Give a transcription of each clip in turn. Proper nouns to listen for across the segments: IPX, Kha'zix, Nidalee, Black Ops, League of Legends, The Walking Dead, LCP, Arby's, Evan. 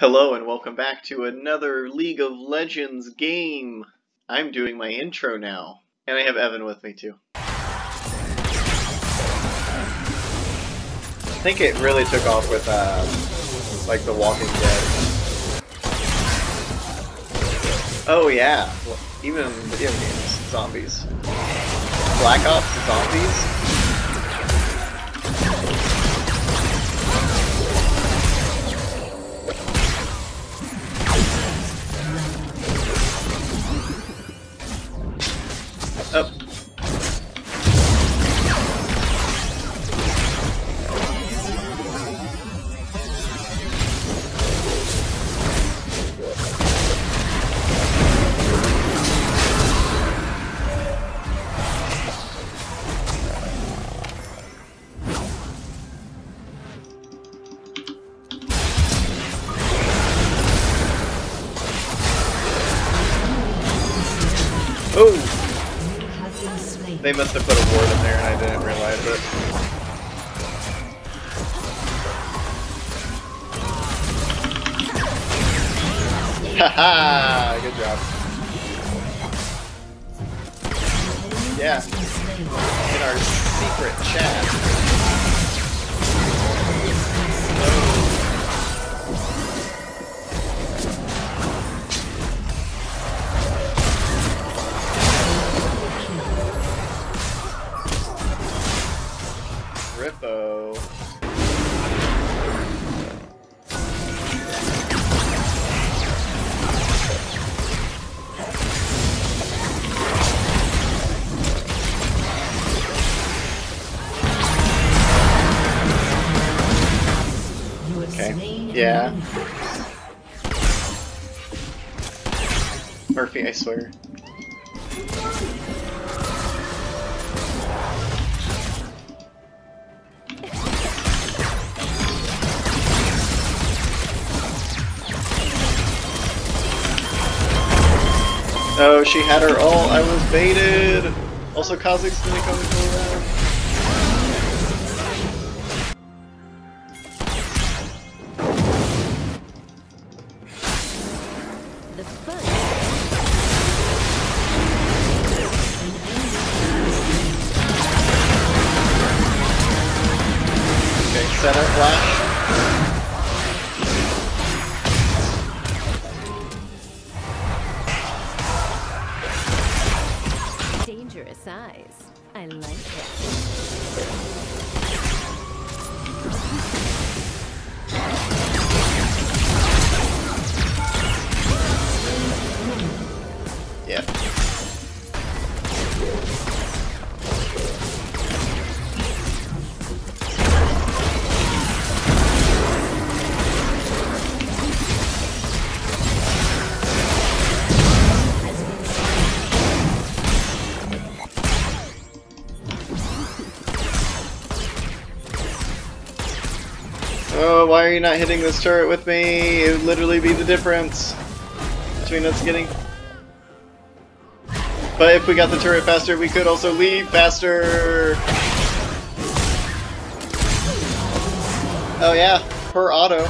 Hello and welcome back to another League of Legends game. I'm doing my intro now, and I have Evan with me too. I think it really took off with like The Walking Dead. Oh yeah, well, even in video games, zombies. Black Ops, zombies. They must have put a ward in there and I didn't realize it. Haha! Good job. Yeah. In our secret chat. Rippo. Okay. Yeah. Murphy, I swear. Oh, she had her ult. I was baited. Also, Kha'zix didn't come until around. Okay, set up flash. Size. I like it. Yeah. Oh, why are you not hitting this turret with me? It would literally be the difference between us getting... But if we got the turret faster, we could also leave faster! Oh yeah, her auto.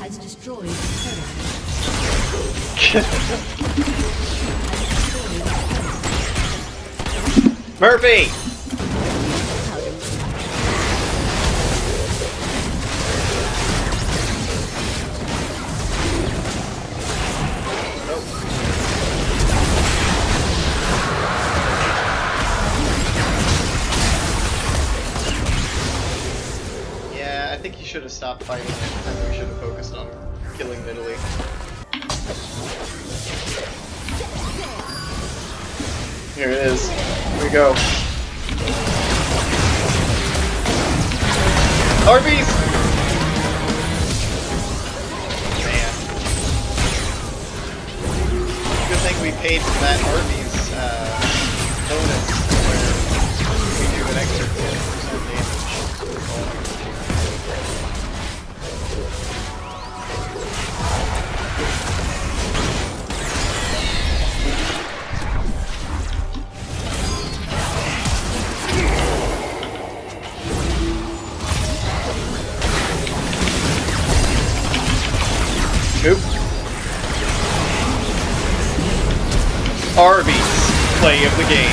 Has destroyed the Murphy! Yeah, I think you should have stopped fighting. I think you should have focused on killing Nidalee. Here it is. Here we go. Arby's! Man. Good thing we paid for that Arby's bonus where we do an extra 10% damage. Oop. Arby's play of the game.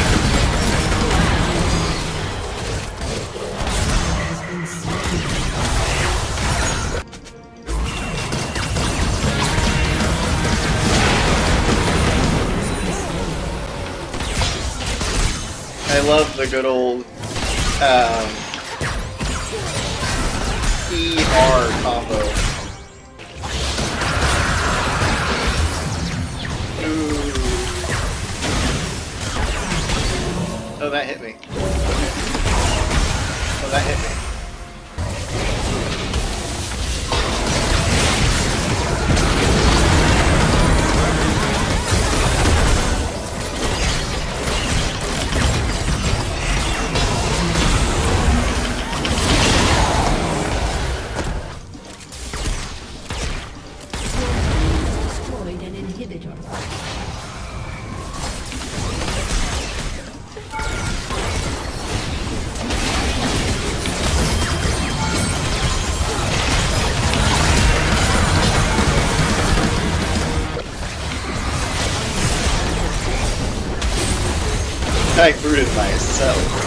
I love the good old ER combo. Ooh. Oh, that hit me. Oh, that hit me. I booted myself.